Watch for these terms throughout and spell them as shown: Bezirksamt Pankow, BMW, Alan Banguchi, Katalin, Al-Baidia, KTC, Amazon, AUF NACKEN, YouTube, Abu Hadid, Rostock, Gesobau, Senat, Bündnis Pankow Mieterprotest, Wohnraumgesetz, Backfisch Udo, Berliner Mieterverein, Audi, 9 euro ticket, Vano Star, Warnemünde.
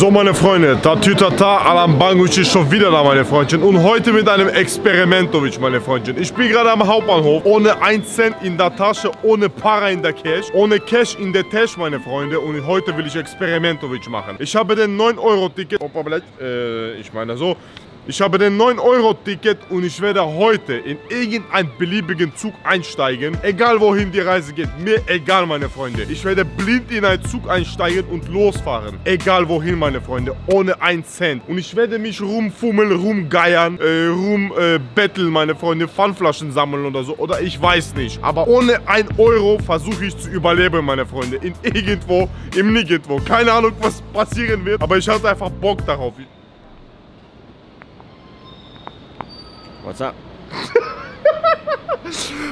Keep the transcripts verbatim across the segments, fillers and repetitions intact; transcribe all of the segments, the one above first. So, meine Freunde, tatütata, Alan Banguchi ist schon wieder da, meine Freundchen. Und heute mit einem Experimentovic, meine Freundchen. Ich bin gerade am Hauptbahnhof, ohne einen Cent in der Tasche, ohne Para in der Cash, ohne Cash in der Tasche, meine Freunde. Und heute will ich Experimentovic machen. Ich habe den neun Euro Ticket, Opa, vielleicht, äh, ich meine so. Ich habe den neun Euro Ticket und ich werde heute in irgendeinen beliebigen Zug einsteigen. Egal wohin die Reise geht, mir egal, meine Freunde. Ich werde blind in einen Zug einsteigen und losfahren. Egal wohin, meine Freunde, ohne einen Cent. Und ich werde mich rumfummeln, rumgeiern, äh, rumbetteln, äh, meine Freunde, Pfandflaschen sammeln oder so. Oder ich weiß nicht. Aber ohne einen Euro versuche ich zu überleben, meine Freunde. In irgendwo, im Nirgendwo. Keine Ahnung, was passieren wird. Aber ich hatte einfach Bock darauf. What's up?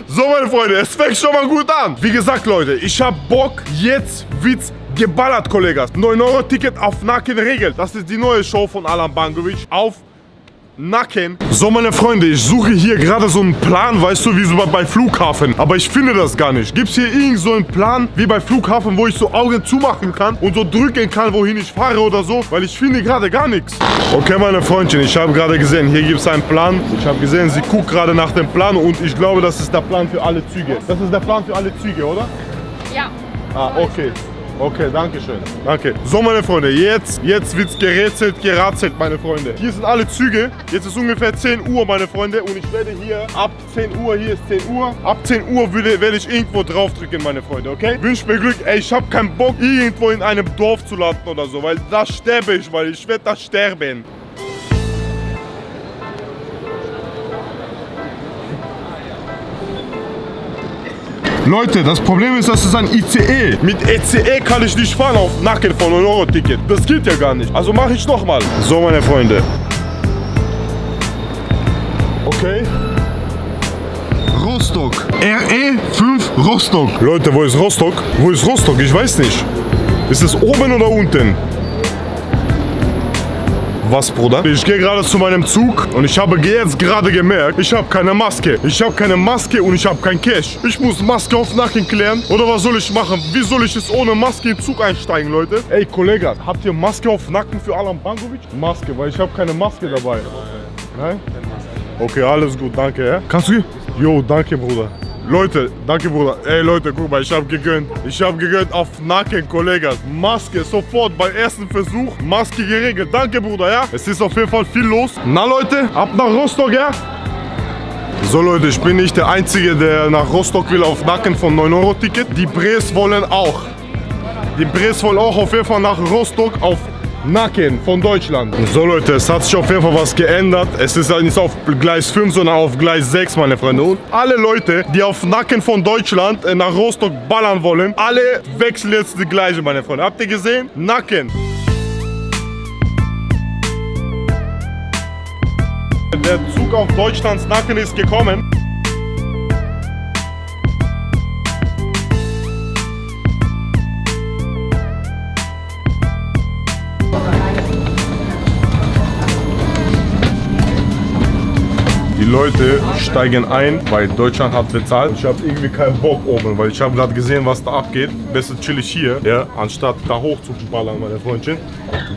So, meine Freunde, es fängt schon mal gut an. Wie gesagt, Leute, ich hab Bock, jetzt Witz geballert, Kollegas. neun Euro Ticket auf Nacken regelt. Das ist die neue Show von Alan Banguchi auf Nacken. So, meine Freunde, ich suche hier gerade so einen Plan, weißt du, wie so bei Flughafen. Aber ich finde das gar nicht. Gibt es hier irgend so einen Plan, wie bei Flughafen, wo ich so Augen zumachen kann und so drücken kann, wohin ich fahre oder so? Weil ich finde gerade gar nichts. Okay, meine Freundchen, ich habe gerade gesehen, hier gibt es einen Plan. Ich habe gesehen, sie guckt gerade nach dem Plan und ich glaube, das ist der Plan für alle Züge. Das ist der Plan für alle Züge, oder? Ja. Ah, okay. Okay, danke schön. Danke. So, meine Freunde, jetzt, jetzt wird's gerätselt, gerazelt, meine Freunde. Hier sind alle Züge. Jetzt ist ungefähr zehn Uhr, meine Freunde. Und ich werde hier ab zehn Uhr, hier ist zehn Uhr. Ab zehn Uhr würde, werde ich irgendwo draufdrücken, meine Freunde, okay? Wünsch mir Glück. Ey, ich habe keinen Bock, irgendwo in einem Dorf zu landen oder so. Weil da sterbe ich, weil ich werde da sterben. Leute, das Problem ist, das ist ein I C E. Mit I C E kann ich nicht fahren auf Nacken von neun Euro Ticket. Das geht ja gar nicht. Also mache ich nochmal. So, meine Freunde. Okay. Rostock. R E fünf Rostock. Leute, wo ist Rostock? Wo ist Rostock? Ich weiß nicht. Ist es oben oder unten? Was, Bruder? Ich gehe gerade zu meinem Zug und ich habe jetzt gerade gemerkt, ich habe keine Maske. Ich habe keine Maske und ich habe kein Cash. Ich muss Maske auf Nacken klären. Oder was soll ich machen? Wie soll ich es ohne Maske in den Zug einsteigen, Leute? Ey, Kollege, habt ihr Maske auf Nacken für Alan Banguchi? Maske, weil ich habe keine Maske dabei. Nein? Okay, alles gut, danke. Ja? Kannst du? Jo, danke, Bruder. Leute, danke, Bruder. Ey, Leute, guck mal, ich hab gegönnt. Ich hab gegönnt auf Nacken, Kollege. Maske sofort beim ersten Versuch. Maske geregelt. Danke, Bruder, ja? Es ist auf jeden Fall viel los. Na, Leute, ab nach Rostock, ja? So, Leute, ich bin nicht der Einzige, der nach Rostock will auf Nacken von neun Euro Ticket. Die Bres wollen auch. Die Bres wollen auch auf jeden Fall nach Rostock auf Nacken von Deutschland. So, Leute, es hat sich auf jeden Fall was geändert. Es ist halt nicht auf Gleis fünf, sondern auf Gleis sechs, meine Freunde. Und alle Leute, die auf Nacken von Deutschland nach Rostock ballern wollen, alle wechseln jetzt die Gleise, meine Freunde. Habt ihr gesehen? Nacken. Der Zug auf Deutschlands Nacken ist gekommen. Leute steigen ein, weil Deutschland hat bezahlt. Ich habe irgendwie keinen Bock oben, weil ich habe gerade gesehen, was da abgeht. Besser chill ich hier, ja, anstatt da hoch zu ballern, meine Freundchen.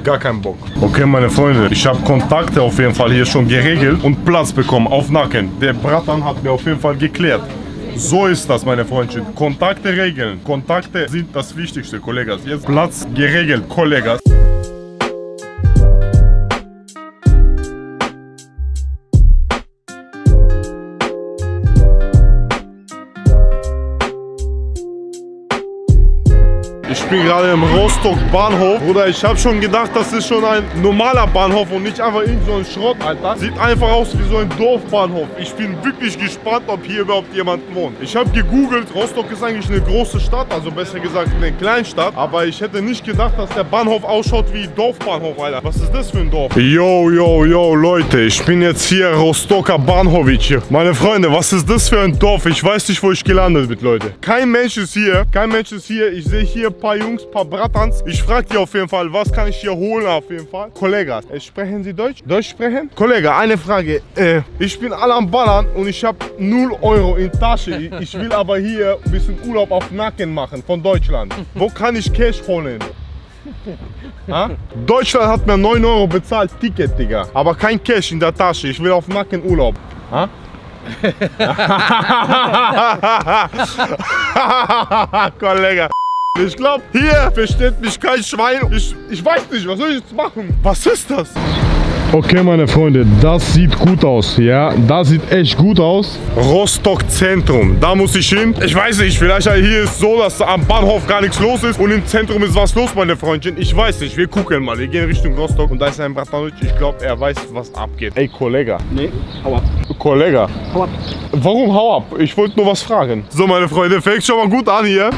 Gar keinen Bock. Okay, meine Freunde, ich habe Kontakte auf jeden Fall hier schon geregelt und Platz bekommen auf Nacken. Der Bratan hat mir auf jeden Fall geklärt. So ist das, meine Freundchen. Kontakte regeln. Kontakte sind das Wichtigste, Kollegas. Jetzt Platz geregelt, Kollegas. Ich bin gerade im Rostock Bahnhof. Bruder, ich habe schon gedacht, das ist schon ein normaler Bahnhof und nicht einfach irgend so ein Schrott, Alter. Sieht einfach aus wie so ein Dorfbahnhof. Ich bin wirklich gespannt, ob hier überhaupt jemand wohnt. Ich habe gegoogelt, Rostock ist eigentlich eine große Stadt, also besser gesagt eine Kleinstadt. Aber ich hätte nicht gedacht, dass der Bahnhof ausschaut wie Dorfbahnhof, Alter. Was ist das für ein Dorf? Yo, yo, yo, Leute, ich bin jetzt hier Rostocker Bahnhof hier. Meine Freunde, was ist das für ein Dorf? Ich weiß nicht, wo ich gelandet bin, Leute. Kein Mensch ist hier, kein Mensch ist hier. Ich sehe hier paar Jungs, paar Bratans. Ich frage die auf jeden Fall, was kann ich hier holen auf jeden Fall. Kollegas, sprechen Sie Deutsch? Deutsch sprechen? Kollege, eine Frage. Äh, ich bin Alan Ballern und ich habe null Euro in Tasche. Ich will aber hier ein bisschen Urlaub auf Nacken machen von Deutschland. Wo kann ich Cash holen? Deutschland hat mir neun Euro bezahlt, Ticket, Digga. Aber kein Cash in der Tasche. Ich will auf Nacken Urlaub. Ha? Kollege. Ich glaube, hier versteht mich kein Schwein. Ich, ich weiß nicht, was soll ich jetzt machen? Was ist das? Okay, meine Freunde, das sieht gut aus, ja, das sieht echt gut aus. Rostock Zentrum, da muss ich hin. Ich weiß nicht, vielleicht hier ist so, dass am Bahnhof gar nichts los ist und im Zentrum ist was los, meine Freundchen. Ich weiß nicht, wir gucken mal, wir gehen Richtung Rostock und da ist ein Bratanovic, ich glaube, er weiß, was abgeht. Ey, Kollege. Nee, hau ab. Kollege. Hau ab. Warum hau ab? Ich wollte nur was fragen. So, meine Freunde, fängt schon mal gut an hier.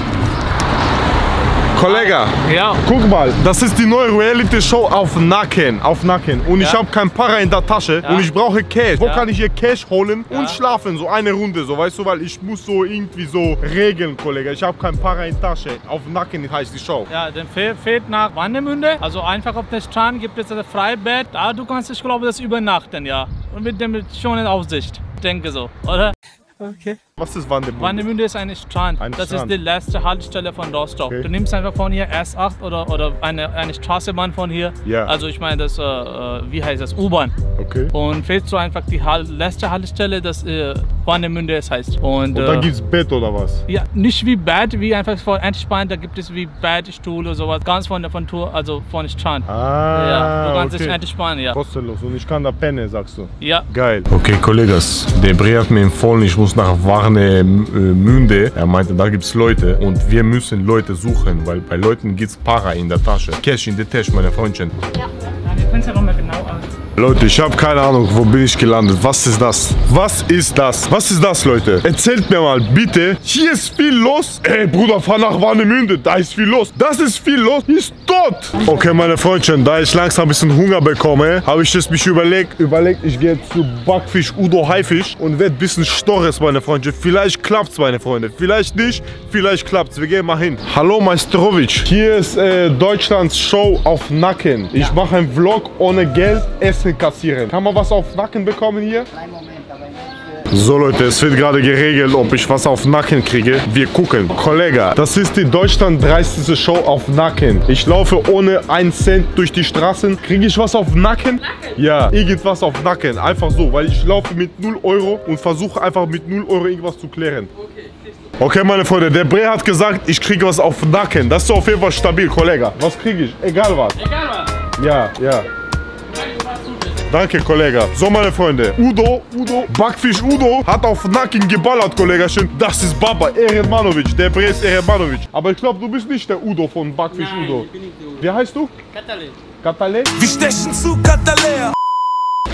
Kollege, ja. Guck mal, das ist die neue Reality-Show auf Nacken, auf Nacken. Und ja. Ich habe kein Para in der Tasche ja. Und ich brauche Cash. Wo ja. Kann ich hier Cash holen ja. Und schlafen, so eine Runde, so, weißt du, weil ich muss so irgendwie so regeln, Kollege. Ich habe kein Para in der Tasche, auf Nacken heißt die Show. Ja, dann fährt nach Warnemünde, also einfach auf der Strand gibt es das Freibad. Da du kannst, ich glaube, das übernachten, ja. Und mit dem schönen Aufsicht, denke so, oder? Okay. Was ist Warnemünde? Warnemünde ist ein Strand. Ein das Strand. Ist die letzte Haltestelle von Rostock. Okay. Du nimmst einfach von hier S acht oder, oder eine, eine Straßenbahn von hier. Yeah. Also ich meine, das, äh, wie heißt das, U-Bahn. Okay. Und fährst du einfach die Hal letzte Haltestelle, das äh, Warnemünde heißt. Und, und dann äh, gibt es Bett oder was? Ja, nicht wie Bett, wie einfach vor entspannt, da gibt es wie Bett, Stuhl oder sowas. Ganz von der von Tour, also von Strand. Ah, ja, du kannst okay. Dich entspannen, ja. Kostenlos und ich kann da pennen, sagst du? Ja. Geil. Okay, Kollegas, der Brie hat mir empfohlen, ich muss nach Warnemünde. Er meinte, da gibt es Leute und wir müssen Leute suchen, weil bei Leuten gibt es Para in der Tasche. Cash in der Tasche, meine Freundchen. Ja, wir können es ja nochmal genau aus. Leute, ich habe keine Ahnung, wo bin ich gelandet. Was ist das? Was ist das? Was ist das, Leute? Erzählt mir mal, bitte. Hier ist viel los. Ey, Bruder, fahr nach Warnemünde. Da ist viel los. Das ist viel los. Hier ist tot. Okay, meine Freundchen, da ich langsam ein bisschen Hunger bekomme, habe ich es mich überlegt. Überlegt, ich gehe zu Backfisch Udo Haifisch und werde ein bisschen Storres, meine Freundchen. Vielleicht klappt's, meine Freunde. Vielleicht nicht. Vielleicht klappt's. Wir gehen mal hin. Hallo, Meisterowitsch. Hier ist äh, Deutschlands Show auf Nacken. Ich ja. Mache einen Vlog ohne Geld. Es kassieren. Kann man was auf Nacken bekommen hier? Nein, Moment, aber nicht. So Leute, es wird gerade geregelt, ob ich was auf Nacken kriege. Wir gucken. Kollege, das ist die Deutschland dreißigste Show auf Nacken. Ich laufe ohne einen Cent durch die Straßen. Kriege ich was auf Nacken? Nacken? Ja, irgendwas auf Nacken. Einfach so, weil ich laufe mit null Euro und versuche einfach mit null Euro irgendwas zu klären. Okay. Okay, meine Freunde, der Bre hat gesagt, ich kriege was auf Nacken. Das ist auf jeden Fall stabil, Kollege. Was kriege ich? Egal was. Egal was. Ja, ja. Danke, Kollege. So, meine Freunde, Udo, Udo, Backfisch Udo hat auf Nacken geballert, Kollegachen. Das ist Baba, Ehrenmanovic, der Bre ist Ehrenmanovic. Aber ich glaube, du bist nicht der Udo von Backfisch Nein, Udo. Ich bin nicht der Udo. Wie heißt du? Katalin. Katalin? Wir stechen zu Katalin.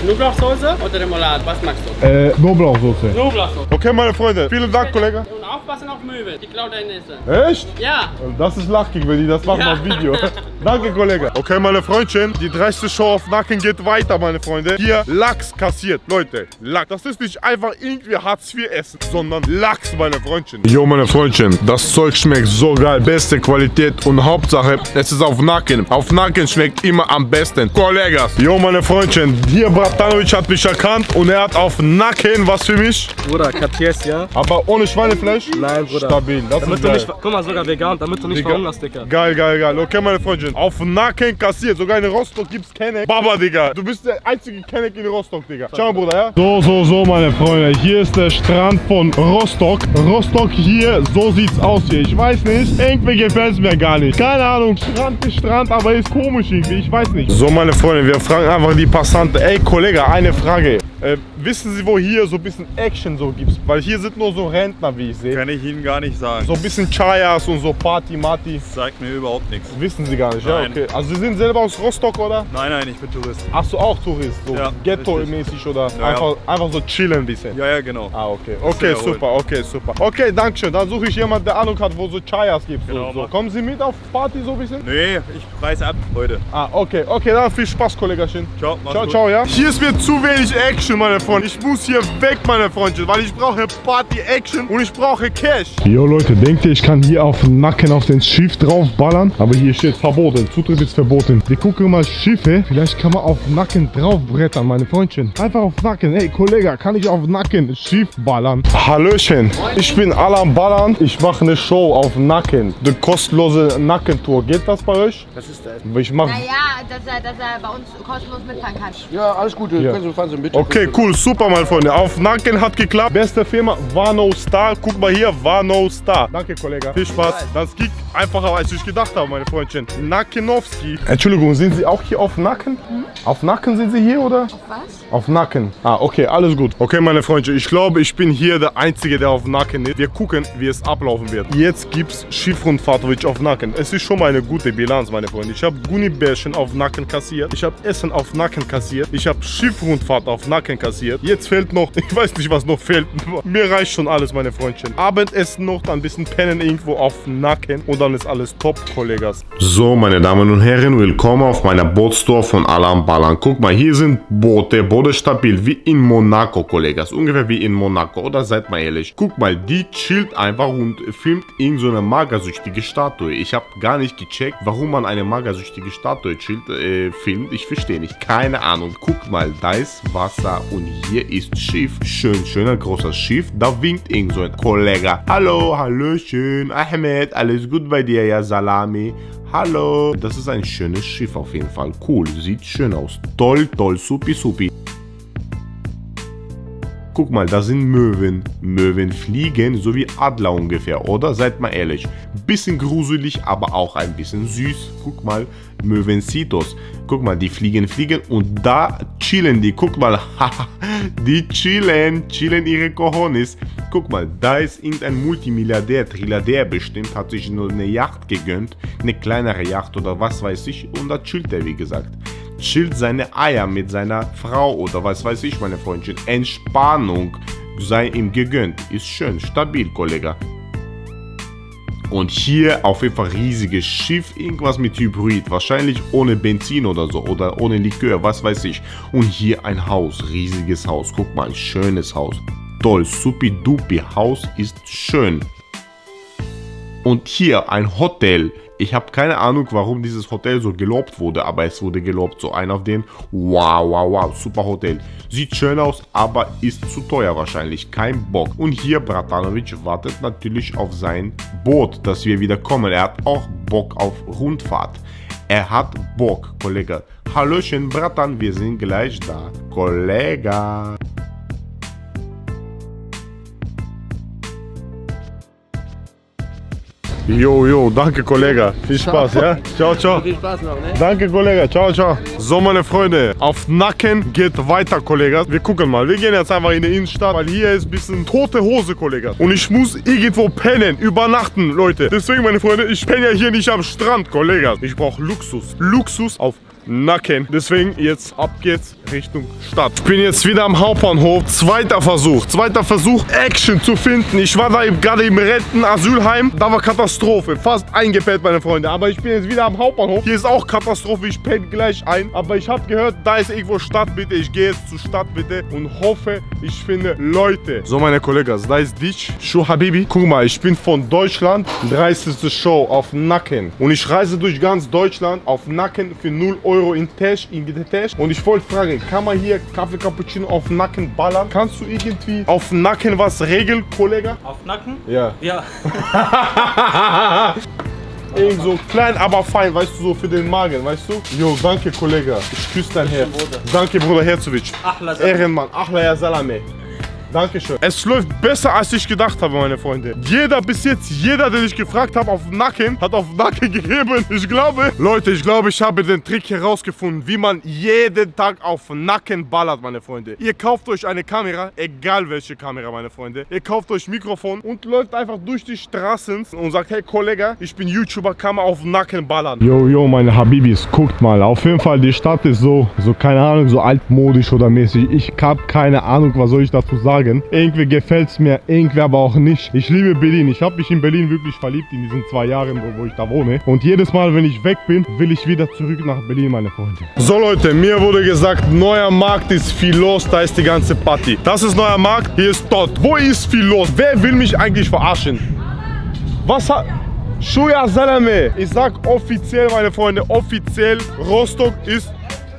Knoblauchsoße oder Remoulade? Was magst du? Äh, Knoblauchsoße. Knoblauchsoße. Okay, meine Freunde, vielen Dank, Kollege. Und aufpassen auf Möwe, die klaut dein Essen. Echt? Ja. Das ist Lachkick, wenn die das machen ja. Auf Video. Danke, Kollege. Okay, meine Freundchen, die dreißigste Show auf Nacken geht weiter, meine Freunde. Hier Lachs kassiert, Leute. Lachs. Das ist nicht einfach irgendwie Hartz vier essen, sondern Lachs, meine Freundchen. Jo, meine Freundchen, das Zeug schmeckt so geil. Beste Qualität und Hauptsache, es ist auf Nacken. Auf Nacken schmeckt immer am besten. Kollegas. Jo, meine Freundchen, hier bei Bratanovic hat mich erkannt und er hat auf Nacken was für mich. Bruder, K T C, ja. Aber ohne Schweinefleisch? Nein, Bruder. Stabil, das damit ist geil. Nicht, guck mal, sogar vegan, damit du nicht verhungerst, Digga. Geil, geil, geil. Okay, meine Freundin, auf Nacken kassiert. Sogar in Rostock gibt's Kenneck. Baba, Digga. Du bist der einzige Kenneck in Rostock, Digga. Ciao, Bruder, ja? So, so, so, meine Freunde. Hier ist der Strand von Rostock. Rostock hier, so sieht's aus hier. Ich weiß nicht, irgendwie gefällt's mir gar nicht. Keine Ahnung, Strand ist Strand, aber ist komisch irgendwie, ich weiß nicht. So, meine Freunde, wir fragen einfach die Passanten. Ey, Kollege, eine Frage. Äh, wissen Sie, wo hier so ein bisschen Action so gibt? Weil hier sind nur so Rentner, wie ich sehe. Kann ich Ihnen gar nicht sagen. So ein bisschen Chayas und so Party, Mati. Das sagt mir überhaupt nichts. Wissen Sie gar nicht, nein. Ja? Okay. Also Sie sind selber aus Rostock, oder? Nein, nein, ich bin Tourist. Ach so, auch Tourist? So ja, Ghetto-mäßig oder ja, einfach, ja. Einfach so chillen ein bisschen? Ja, ja, genau. Ah, okay. Okay, super, okay, super. Okay, danke schön. Dann suche ich jemanden, der Ahnung hat, wo so Chayas gibt. Genau, so. Kommen Sie mit auf Party so ein bisschen? Nee, ich reise ab heute. Ah, okay. Okay, dann viel Spaß, Kollegachen. Ciao, ciao, ciao, ja? Hier ist mir zu wenig Action, meine Freunde. davon. Ich muss hier weg, meine Freunde, weil ich brauche Party-Action und ich brauche Cash. Jo Leute, denkt ihr, ich kann hier auf Nacken auf den Schiff draufballern? Aber hier steht verboten, Zutritt ist verboten. Wir gucken mal Schiffe, vielleicht kann man auf Nacken draufbrettern, meine Freundchen. Einfach auf Nacken. Hey Kollege, kann ich auf Nacken Schiff ballern? Hallöchen, ich bin Alan Ballan. Ich mache eine Show auf Nacken. Die kostenlose Nackentour. Geht das bei euch? Was ist das? Ich mach... Naja, dass er, dass er bei uns kostenlos mitfahren kann. Ja, alles Gute. Ja. Können Sie, fahren Sie mit. Okay, cool, super, meine Freunde. Auf Nacken hat geklappt. Beste Firma, Vano Star. Guck mal hier, Vano Star. Danke, Kollege. Viel Spaß. Das geht einfacher, als ich gedacht habe, meine Freundchen. Nackenowski. Entschuldigung, sind Sie auch hier auf Nacken? Mhm. Auf Nacken sind Sie hier, oder? Auf was? Auf Nacken. Ah, okay, alles gut. Okay, meine Freundchen, ich glaube, ich bin hier der Einzige, der auf Nacken ist. Wir gucken, wie es ablaufen wird. Jetzt gibt es Schiffrundfahrt auf Nacken. Es ist schon mal eine gute Bilanz, meine Freunde. Ich habe Gummibärchen auf Nacken kassiert. Ich habe Essen auf Nacken kassiert. Ich habe Schiffrundfahrt auf Nacken kassiert. Jetzt fehlt noch, ich weiß nicht, was noch fehlt. Mir reicht schon alles, meine Freundchen. Abendessen noch, dann ein bisschen pennen irgendwo auf Nacken und dann ist alles top, Kollegas. So, meine Damen und Herren, willkommen auf meiner Bootstour von Alan Ballan. Guck mal, hier sind Boote, Boote stabil, wie in Monaco, Kollegas. Ungefähr wie in Monaco, oder? Seid mal ehrlich. Guck mal, die chillt einfach und filmt irgend so eine magersüchtige Statue. Ich habe gar nicht gecheckt, warum man eine magersüchtige Statue chillt, äh, filmt. Ich verstehe nicht. Keine Ahnung. Guck mal, da ist Wasser und hier ist Schiff. Schön, schöner, großer Schiff. Da winkt irgend so ein Kollege. Hallo, hallöchen, Ahmed, alles gut bei dir, ja, Salami? Hallo. Das ist ein schönes Schiff auf jeden Fall. Cool, sieht schön aus. Toll, toll, supi, supi. Guck mal, da sind Möwen. Möwen fliegen, so wie Adler ungefähr, oder? Seid mal ehrlich. Bisschen gruselig, aber auch ein bisschen süß. Guck mal, Möwensitos. Guck mal, die fliegen, fliegen und da chillen die. Guck mal, die chillen, chillen ihre Cojones. Guck mal, da ist irgendein Multimilliardär, Trilliardär bestimmt, hat sich nur eine Yacht gegönnt. Eine kleinere Yacht oder was weiß ich. Und da chillt er, wie gesagt. Chillt seine Eier mit seiner Frau oder was weiß ich, meine Freundchen. Entspannung sei ihm gegönnt. Ist schön, stabil, Kollege. Und hier auf jeden Fall riesiges Schiff, irgendwas mit Hybrid, wahrscheinlich ohne Benzin oder so oder ohne Likör, was weiß ich. Und hier ein Haus, riesiges Haus, guck mal, schönes Haus. Toll, supi-dupi, Haus ist schön. Und hier ein Hotel. Ich habe keine Ahnung, warum dieses Hotel so gelobt wurde, aber es wurde gelobt. So ein auf den, wow, wow, wow, super Hotel. Sieht schön aus, aber ist zu teuer wahrscheinlich, kein Bock. Und hier Bratanovic wartet natürlich auf sein Boot, dass wir wieder kommen. Er hat auch Bock auf Rundfahrt. Er hat Bock, Kollege. Hallöchen, Bratan, wir sind gleich da, Kollege. Jo, jo, danke, Kollege. Viel Spaß, ciao. Ja? Ciao, ciao. Viel Spaß noch, ne? Danke, Kollege. Ciao, ciao. So, meine Freunde, auf Nacken geht weiter, Kollege. Wir gucken mal. Wir gehen jetzt einfach in die Innenstadt, weil hier ist ein bisschen tote Hose, Kollege. Und ich muss irgendwo pennen, übernachten, Leute. Deswegen, meine Freunde, ich penne ja hier nicht am Strand, Kollege. Ich brauche Luxus. Luxus auf Nacken. Deswegen jetzt ab geht's Richtung Stadt. Ich bin jetzt wieder am Hauptbahnhof. Zweiter Versuch. Zweiter Versuch, Action zu finden. Ich war da gerade im Rentenasylheim. Da war Katastrophe. Fast eingepennt, meine Freunde. Aber ich bin jetzt wieder am Hauptbahnhof. Hier ist auch Katastrophe. Ich penne gleich ein. Aber ich habe gehört, da ist irgendwo Stadt, bitte. Ich gehe jetzt zur Stadt, bitte. Und hoffe, ich finde Leute. So, meine Kollegen, da ist dich. Schuh Habibi. Guck mal, ich bin von Deutschland. dreißigste Show auf Nacken. Und ich reise durch ganz Deutschland auf Nacken für null Euro in Tash, in die Tash. Und ich wollte fragen, kann man hier Kaffee Cappuccino auf Nacken ballern? Kannst du irgendwie auf Nacken was regeln, Kollege? Auf Nacken? Ja. Ja. Irgend so klein, aber fein, weißt du, so für den Magen, weißt du? Jo, danke, Kollege. Ich küsse dein Herz. Danke, Bruder Herzovic. Ehrenmann. Ahla ya Salame. Dankeschön. Es läuft besser, als ich gedacht habe, meine Freunde. Jeder bis jetzt, jeder, den ich gefragt habe auf Nacken, hat auf Nacken gegeben. Ich glaube, Leute, ich glaube, ich habe den Trick herausgefunden, wie man jeden Tag auf Nacken ballert, meine Freunde. Ihr kauft euch eine Kamera, egal welche Kamera, meine Freunde. Ihr kauft euch Mikrofon und läuft einfach durch die Straßen und sagt, hey, Kollege, ich bin YouTuber, kann man auf Nacken ballern. Jo, jo, meine Habibis, guckt mal. Auf jeden Fall, die Stadt ist so, so keine Ahnung, so altmodisch oder mäßig. Ich habe keine Ahnung, was soll ich dazu sagen. sagen. Irgendwie gefällt es mir, irgendwie aber auch nicht. Ich liebe Berlin. Ich habe mich in Berlin wirklich verliebt in diesen zwei Jahren, wo ich da wohne. Und jedes Mal, wenn ich weg bin, will ich wieder zurück nach Berlin, meine Freunde. So Leute, mir wurde gesagt, neuer Markt ist viel los, da ist die ganze Party. Das ist neuer Markt, hier ist tot. Wo ist viel los? Wer will mich eigentlich verarschen? Was hat... Shuya Salame. Ich sag offiziell, meine Freunde, offiziell, Rostock ist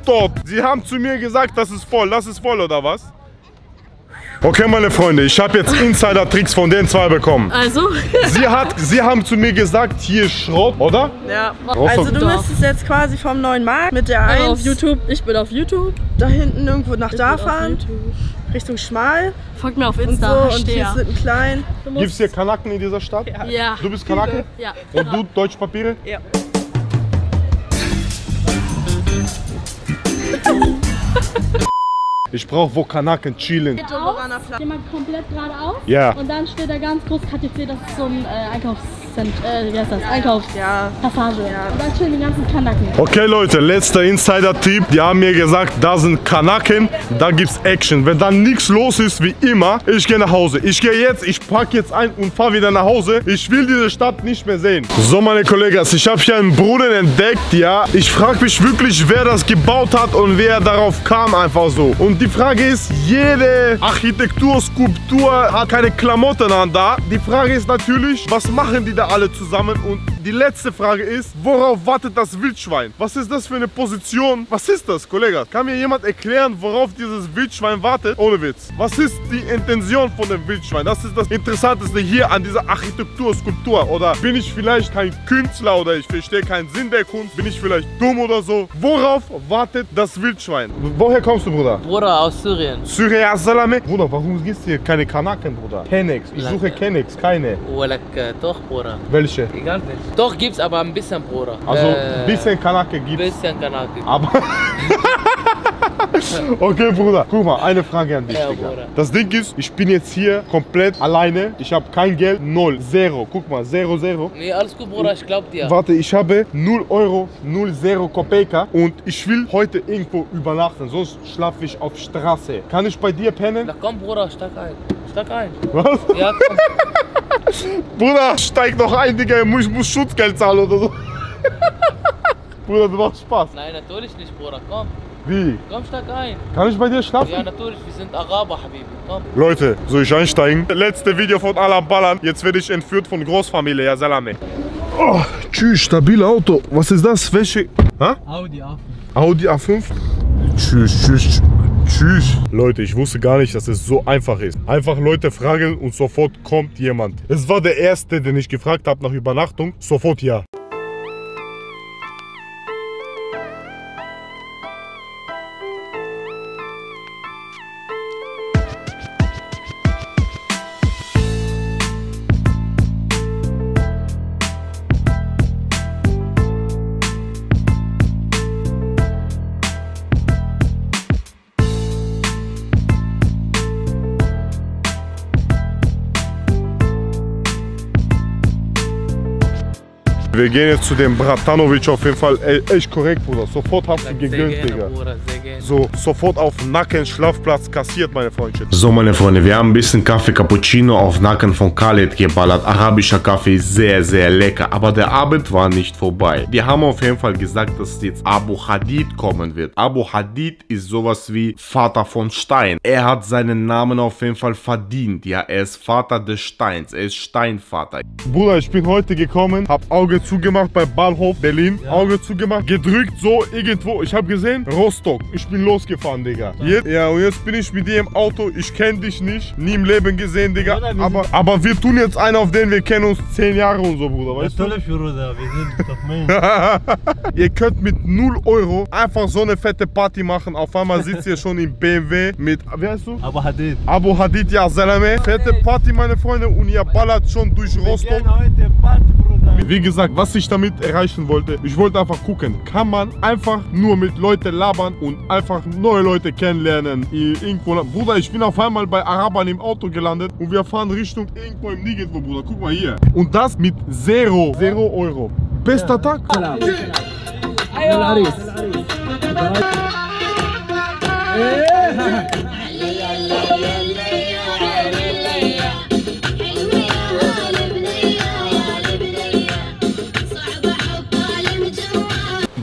top. Sie haben zu mir gesagt, das ist voll. Das ist voll, oder was? Okay, meine Freunde, ich habe jetzt Insider-Tricks von den zwei bekommen. Also? Sie, hat, sie haben zu mir gesagt, hier ist Schrott, oder? Ja. Also du müsstest jetzt quasi vom neuen Markt mit der eins. Auf YouTube. Ich bin auf YouTube. Da hinten irgendwo nach ich da fahren. Richtung Schmal. Folgt mir auf Insta. Und, so. Und hier sind klein. Gibt es hier Kanaken in dieser Stadt? Ja. ja. Du bist Kanake? Ja. Und du deutsche Papiere? Ja. Ich brauche wo Kanaken chillen. Jemand komplett geradeaus. Ja. Und dann steht da ganz groß K T C, das ist so ein äh, Einkaufszentrum. Äh, wie heißt das? Ja, Einkaufspassage. Ja. Ja. Und dann chillen die ganzen Kanaken. Okay Leute, letzter Insider-Tipp. Die haben mir gesagt, da sind Kanaken, da gibt's Action. Wenn dann nichts los ist, wie immer, ich gehe nach Hause. Ich gehe jetzt, ich packe jetzt ein und fahre wieder nach Hause. Ich will diese Stadt nicht mehr sehen. So meine Kollegen, ich habe hier einen Brunnen entdeckt, ja. Ich frage mich wirklich, wer das gebaut hat und wer darauf kam, einfach so. Und die Frage ist, jede Architektur, Skulptur hat keine Klamotten an da. Die Frage ist natürlich, was machen die da alle zusammen? Und die letzte Frage ist, worauf wartet das Wildschwein? Was ist das für eine Position? Was ist das, Kollege? Kann mir jemand erklären, worauf dieses Wildschwein wartet? Ohne Witz. Was ist die Intention von dem Wildschwein? Das ist das Interessanteste hier an dieser Architektur, Skulptur. Oder bin ich vielleicht kein Künstler oder ich verstehe keinen Sinn der Kunst? Bin ich vielleicht dumm oder so? Worauf wartet das Wildschwein? Woher kommst du, Bruder? Bruder. Aus Syrien. Syrien, Salame. Bruder, warum gibt's hier keine Kanaken, Bruder? Kennex. Ich suche Kennex, keine. Doch, Bruder. Welche? Egal welche. Doch, gibt's aber ein bisschen, Bruder. Also, ein bisschen Kanake gibt's. Ein bisschen Kanake. Aber... Okay, Bruder. Guck mal, eine Frage an dich, ja, Digga. Bruder. Das Ding ist, ich bin jetzt hier komplett alleine. Ich habe kein Geld. Null. Zero. Guck mal, zero, zero. Nee, alles gut, Bruder. Ich glaub dir. Warte, ich habe null Euro, null, zero Kopeka. Und ich will heute irgendwo übernachten. Sonst schlafe ich auf Straße. Kann ich bei dir pennen? Na komm, Bruder, steig ein. Steig ein. Was? Ja, komm. Bruder, steig noch ein, Digga. Ich muss Schutzgeld zahlen oder so. Bruder, du machst Spaß. Nein, natürlich nicht, Bruder. Komm. Wie? Komm, steig ein. Kann ich bei dir schlafen? Ja, natürlich. Wir sind Araber, Habibi. Komm. Leute, soll ich einsteigen? Letzte Video von Alan Ballern. Jetzt werde ich entführt von Großfamilie. Ja, Salame. Oh, tschüss, stabiles Auto. Was ist das? Welche? Ha? Audi A fünf. Audi A fünf? Tschüss, tschüss, tschüss. Leute, ich wusste gar nicht, dass es so einfach ist. Einfach Leute fragen und sofort kommt jemand. Es war der Erste, den ich gefragt habe nach Übernachtung. Sofort ja. Wir gehen jetzt zu dem Bratanovic auf jeden Fall. Ey, echt korrekt, Bruder. Sofort hast du gegönnt, Digga. So, sofort auf Nacken, Schlafplatz kassiert, meine Freunde. So, meine Freunde, wir haben ein bisschen Kaffee Cappuccino auf Nacken von Khaled geballert. Arabischer Kaffee, sehr, sehr lecker. Aber der Abend war nicht vorbei. Die haben auf jeden Fall gesagt, dass jetzt Abu Hadid kommen wird. Abu Hadid ist sowas wie Vater von Stein. Er hat seinen Namen auf jeden Fall verdient. Ja, er ist Vater des Steins. Er ist Steinvater. Bruder, ich bin heute gekommen, hab Auge zugemacht bei Bahnhof Berlin, ja. Auge zugemacht, gedrückt so irgendwo, ich habe gesehen, Rostock, ich bin losgefahren, Digga. Ja. Jetzt, ja, und jetzt bin ich mit dir im Auto, ich kenne dich nicht, nie im Leben gesehen, Digga, ja, nein, wir aber, aber wir tun jetzt einen auf den, wir kennen uns zehn Jahre und so, Bruder, weißt ja, du? Bruder, wir sind doch Ihr könnt mit null Euro einfach so eine fette Party machen, auf einmal sitzt ihr schon im B M W mit, wie heißt du? Abu Hadid. Abu Hadid, ja, Salame. Fette Party, meine Freunde, und ihr ballert schon durch Rostock. Heute Party, Bruder. Wie gesagt, was ich damit erreichen wollte, ich wollte einfach gucken, kann man einfach nur mit Leuten labern und einfach neue Leute kennenlernen. Irgendwo, Bruder, ich bin auf einmal bei Arabern im Auto gelandet und wir fahren Richtung irgendwo im Nirgendwo, Bruder. Guck mal hier. Und das mit Zero. Zero Euro. Bester Tag.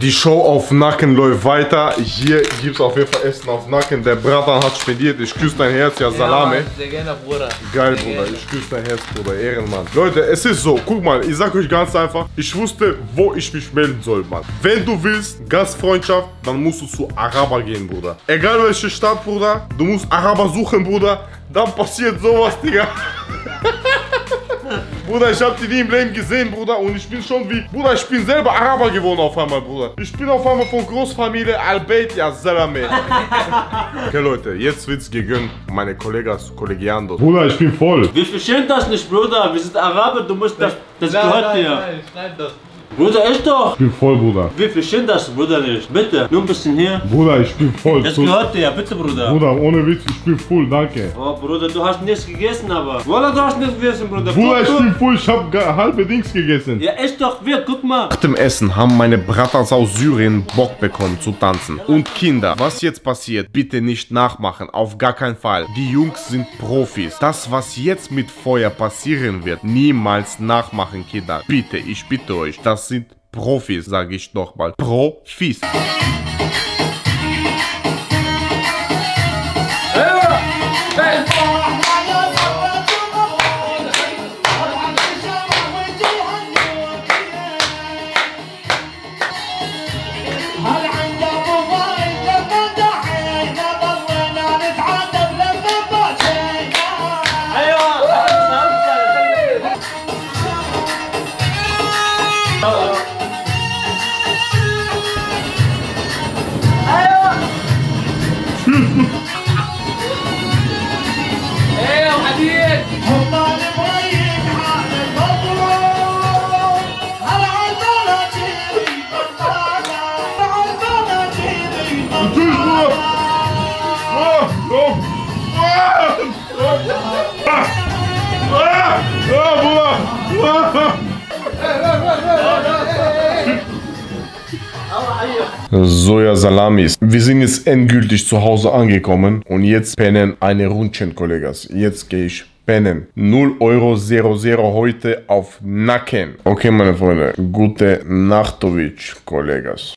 Die Show auf Nacken läuft weiter. Hier gibt es auf jeden Fall Essen auf Nacken. Der Bratan hat spendiert. Ich küsse dein Herz, ja, Salame. Ja, sehr gerne, Bruder. Geil, sehr Bruder. Gerne. Ich küsse dein Herz, Bruder. Ehrenmann. Leute, es ist so. Guck mal, ich sag euch ganz einfach. Ich wusste, wo ich mich melden soll, Mann. Wenn du willst Gastfreundschaft, dann musst du zu Araber gehen, Bruder. Egal welche Stadt, Bruder. Du musst Araber suchen, Bruder. Dann passiert sowas, Digga. Bruder, ich hab die nie im Leben gesehen, Bruder, und ich bin schon wie... Bruder, ich bin selber Araber geworden auf einmal, Bruder. Ich bin auf einmal von Großfamilie Al-Baidia, Salame. Okay, Leute, jetzt wird's gegönnt. Meine Kollegas, Kollegiandos. Bruder, ich bin voll. Wir verstehen das nicht, Bruder. Wir sind Araber, du musst das... Das nein, gehört nein, dir. Nein, nein, das. Bruder, ich doch. Ich bin voll, Bruder. Wir verstehen das, Bruder, nicht. Bitte, nur ein bisschen hier. Bruder, ich bin voll. Das gehört dir, bitte, Bruder. Bruder, ohne Witz, ich bin voll, danke. Oh, Bruder, du hast nichts gegessen, aber. Wallah, du hast nichts gegessen, Bruder. Bruder, ich bin voll, ich hab halbe Dings gegessen. Ja, ich doch, wir, guck mal. Nach dem Essen haben meine Bratas aus Syrien Bock bekommen zu tanzen. Und Kinder, was jetzt passiert, bitte nicht nachmachen, auf gar keinen Fall. Die Jungs sind Profis. Das, was jetzt mit Feuer passieren wird, niemals nachmachen, Kinder. Bitte, ich bitte euch, das Das sind Profis, sage ich nochmal. Profis. Soja-Salamis. Wir sind jetzt endgültig zu Hause angekommen und jetzt pennen eine Rundchen, Kollegas. Jetzt gehe ich pennen. null Euro heute auf Nacken. Okay, meine Freunde. Gute Nachtovic, Kollegas.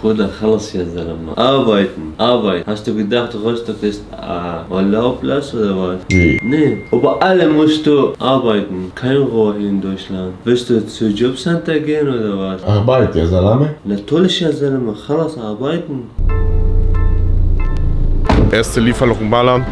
Bruder, خلاص ja, Salama. Arbeiten, arbeiten. Hast du gedacht, Rostock ist ah, Urlaubplatz oder was? Nee. Nee, aber alle musst du arbeiten. Keine Ruhe hier in Deutschland. Willst du zu Jobcenter gehen oder was? Arbeit, ja, Salama. Natürlich, ja, Salama. خلاص, arbeiten. Erste Lieferung Balan.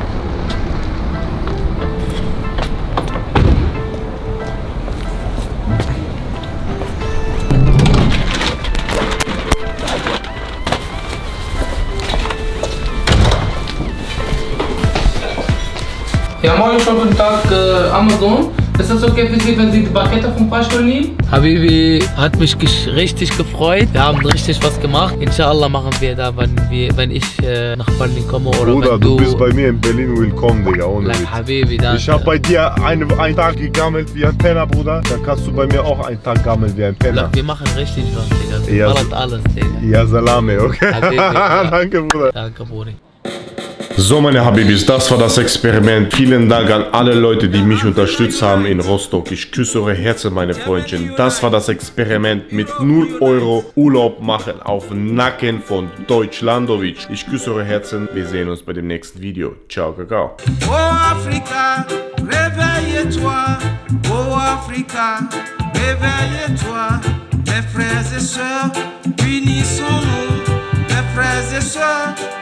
Ja, moin, schon guten Tag, äh, Amazon. Ist das okay für Sie, wenn Sie die Pakete vom Paschul nehmen? Habibi hat mich richtig gefreut. Wir haben richtig was gemacht. Inshallah machen wir da, wenn, wir, wenn ich äh, nach Berlin komme oder Bruder, wenn du... Bruder, du bist bei mir in Berlin willkommen, Digga, ohne Witz. Habibi, dann... Ich hab bei dir einen, einen Tag gegammelt wie ein Penner, Bruder. Dann kannst du bei mir auch einen Tag gammeln wie ein Penner. Lach, wir machen richtig was, Digga. Wir ja, ballert alles, Digga. Ja, Salame, okay? Habibi, ja. Danke, Bruder. Danke, Bruder. So, meine Habibis, das war das Experiment. Vielen Dank an alle Leute, die mich unterstützt haben in Rostock. Ich küsse eure Herzen, meine Freundchen. Das war das Experiment mit null Euro Urlaub machen auf Nacken von Deutschlandowitsch. Ich küsse eure Herzen. Wir sehen uns bei dem nächsten Video. Ciao, Kakao. Oh Afrika, réveille-toi. Oh Afrika, réveille-toi. Mes frères et sœurs, unissons-nous. Mes frères et sœurs.